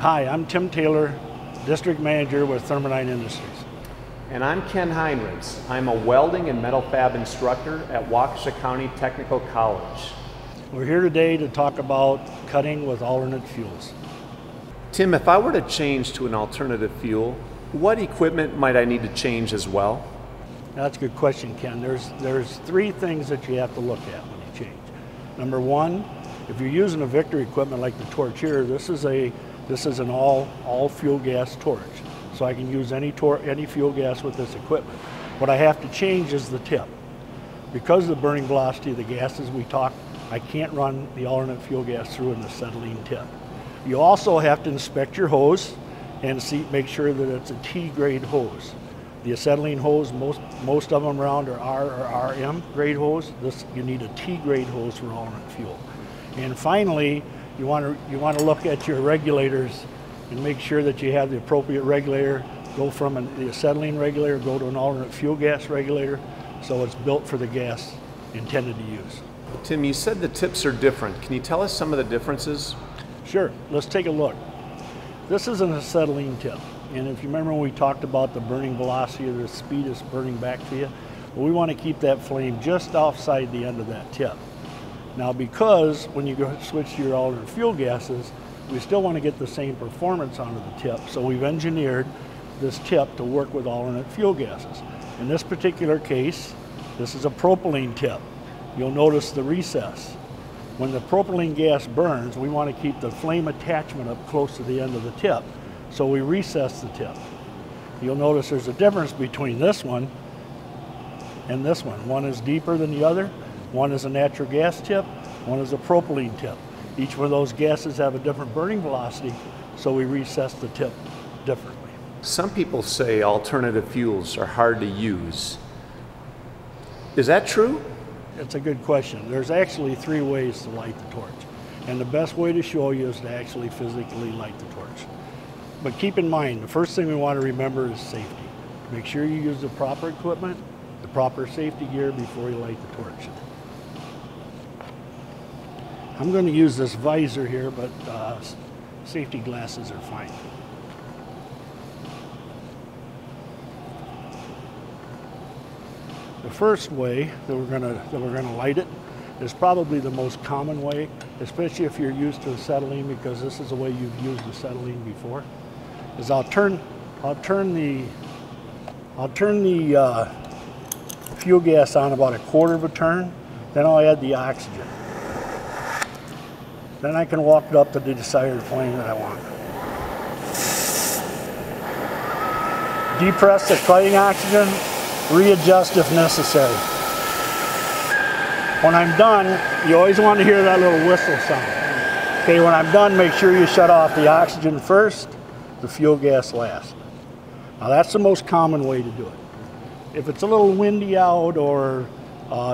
Hi, I'm Tim Taylor, District Manager with Thermadyne Industries. And I'm Ken Heinrichs. I'm a welding and metal fab instructor at Waukesha County Technical College. We're here today to talk about cutting with alternate fuels. Tim, if I were to change to an alternative fuel, what equipment might I need to change as well? That's a good question, Ken. There's three things that you have to look at when you change. Number one, if you're using a Victor equipment like the torch here, this is an all fuel gas torch, so I can use any fuel gas with this equipment. What I have to change is the tip. Because of the burning velocity of the gases we talked, I can't run the alternate fuel gas through an acetylene tip. You also have to inspect your hose and make sure that it's a T-grade hose. The acetylene hose, most of them around are R or RM grade hose. You need a T-grade hose for alternate fuel. And finally, you want to look at your regulators and make sure that you have the appropriate regulator. Go from the acetylene regulator, go to an alternate fuel gas regulator, so it's built for the gas intended to use. Tim, you said the tips are different. Can you tell us some of the differences? Sure, let's take a look. This is an acetylene tip, and if you remember when we talked about the burning velocity or the speed is burning back to you, well, we want to keep that flame just offside the end of that tip. Now, because when you go switch to your alternate fuel gases, we still want to get the same performance onto the tip, so we've engineered this tip to work with alternate fuel gases. In this particular case, this is a propylene tip. You'll notice the recess. When the propylene gas burns, we want to keep the flame attachment up close to the end of the tip, so we recess the tip. You'll notice there's a difference between this one and this one. One is deeper than the other. One is a natural gas tip, one is a propylene tip. Each one of those gases have a different burning velocity, so we recess the tip differently. Some people say alternative fuels are hard to use. Is that true? It's a good question. There's actually three ways to light the torch, and the best way to show you is to actually physically light the torch. But keep in mind, the first thing we want to remember is safety. Make sure you use the proper equipment, the proper safety gear before you light the torch. I'm going to use this visor here, but safety glasses are fine. The first way that we're going to light it is probably the most common way, especially if you're used to acetylene, because this is the way you've used acetylene before. Is I'll turn the fuel gas on about a quarter of a turn, then I'll add the oxygen. Then I can walk it up to the desired flame that I want. Depress the cutting oxygen, readjust if necessary. When I'm done, you always want to hear that little whistle sound. Okay, when I'm done, make sure you shut off the oxygen first, the fuel gas last. Now that's the most common way to do it. If it's a little windy out or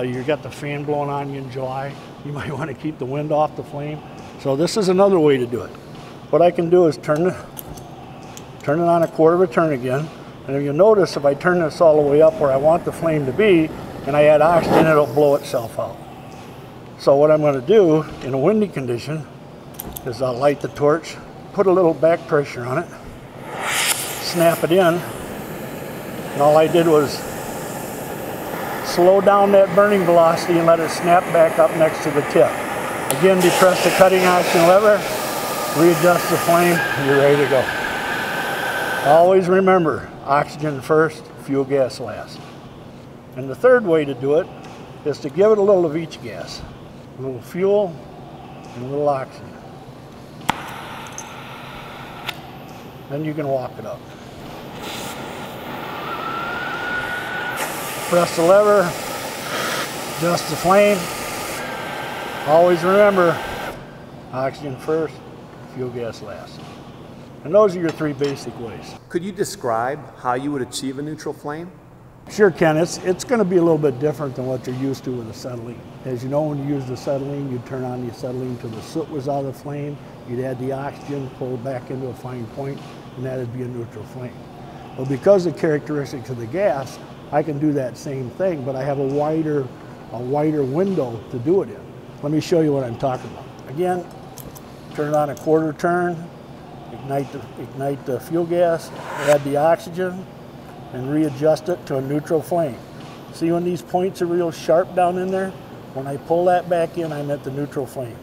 you've got the fan blowing on you in July, you might want to keep the wind off the flame. So this is another way to do it. What I can do is turn it on a quarter of a turn again. And if you notice, if I turn this all the way up where I want the flame to be, and I add oxygen, it'll blow itself out. So what I'm going to do in a windy condition is I'll light the torch, put a little back pressure on it, snap it in, and all I did was slow down that burning velocity and let it snap back up next to the tip. Again, depress the cutting action lever, readjust the flame, and you're ready to go. Always remember, oxygen first, fuel gas last. And the third way to do it is to give it a little of each gas, a little fuel and a little oxygen. Then you can walk it up. Press the lever, adjust the flame. Always remember, oxygen first, fuel gas last. And those are your three basic ways. Could you describe how you would achieve a neutral flame? Sure, Ken. It's going to be a little bit different than what you're used to with acetylene. As you know, when you use acetylene, you turn on the acetylene until the soot was out of the flame. You'd add the oxygen, pull it back into a fine point, and that would be a neutral flame. Well, because of the characteristics of the gas, I can do that same thing, but I have a wider window to do it in. Let me show you what I'm talking about. Again, turn it on a quarter turn, ignite the fuel gas, add the oxygen, and readjust it to a neutral flame. See when these points are real sharp down in there? When I pull that back in, I'm at the neutral flame.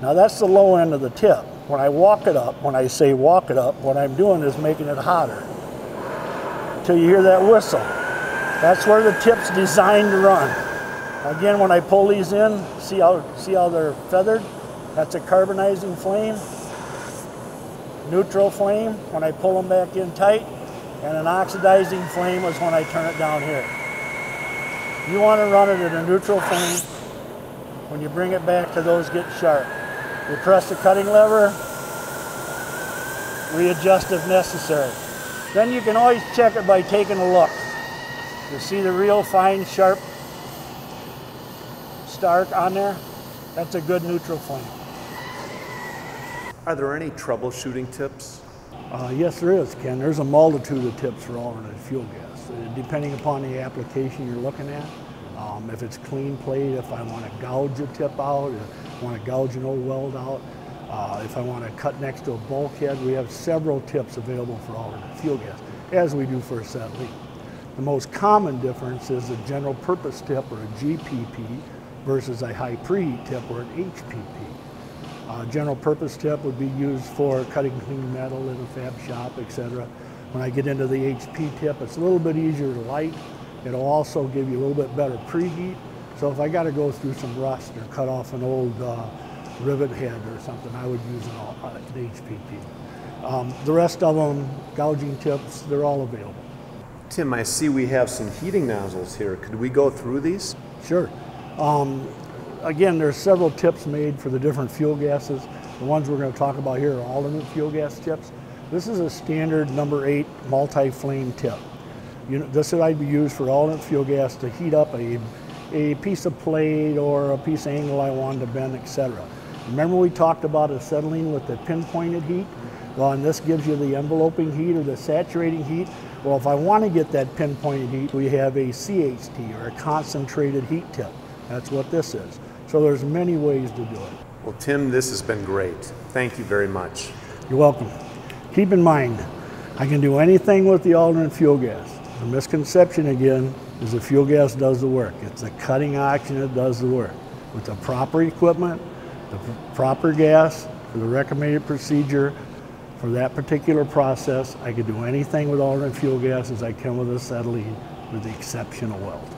Now that's the low end of the tip. When I walk it up, when I say walk it up, what I'm doing is making it hotter. Till you hear that whistle. That's where the tip's designed to run. Again, when I pull these in, see how they're feathered? That's a carbonizing flame, neutral flame when I pull them back in tight, and an oxidizing flame is when I turn it down here. You want to run it at a neutral flame. When you bring it back to those, get sharp. You press the cutting lever, readjust if necessary. Then you can always check it by taking a look. You see the real fine, sharp stark on there? That's a good neutral flame. Are there any troubleshooting tips? Yes, there is, Ken. There's a multitude of tips for alternative fuel gas, depending upon the application you're looking at. If it's clean plate, if I want to gouge a tip out, if I want to gouge an old weld out, if I want to cut next to a bulkhead, we have several tips available for alternative fuel gas, as we do for acetylene. The most common difference is a general purpose tip, or a GPP, versus a high pre tip, or an HPP. General purpose tip would be used for cutting clean metal in a fab shop, etc. When I get into the HP tip, it's a little bit easier to light. It'll also give you a little bit better preheat. So if I got to go through some rust or cut off an old rivet head or something, I would use an HPP. The rest of them, gouging tips, they're all available. Tim, I see we have some heating nozzles here. Could we go through these? Sure. Again, there's several tips made for the different fuel gases. The ones we're going to talk about here are alternate fuel gas tips. This is a standard number 8 multi-flame tip. This would be used for alternate fuel gas to heat up a piece of plate or a piece of angle I wanted to bend, etc. Remember we talked about acetylene with the pinpointed heat? Well, and this gives you the enveloping heat or the saturating heat. Well, if I want to get that pinpointed heat, we have a CHT, or a concentrated heat tip. That's what this is. So there's many ways to do it. Well, Tim, this has been great. Thank you very much. You're welcome. Keep in mind, I can do anything with the alternate fuel gas. The misconception, again, is the fuel gas does the work. It's the cutting oxygen that does the work. With the proper equipment, the proper gas, for the recommended procedure, for that particular process, I can do anything with alternate fuel gas as I can with acetylene, with the exceptional weld.